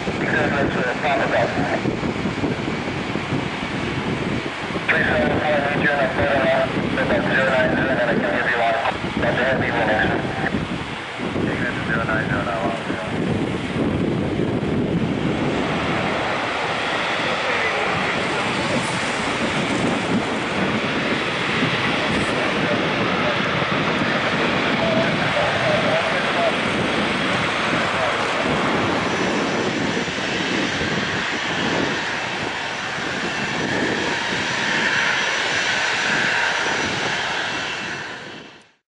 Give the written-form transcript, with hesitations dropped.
I can give you a lot of, but they have people next. Take that to 090 now.